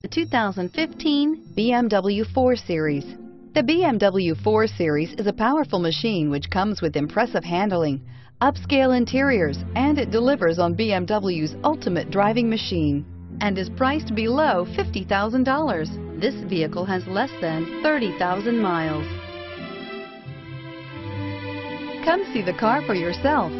The 2015 BMW 4 Series. The BMW 4 Series is a powerful machine which comes with impressive handling, upscale interiors, and it delivers on BMW's ultimate driving machine and is priced below $50,000. This vehicle has less than 30,000 miles. Come see the car for yourself.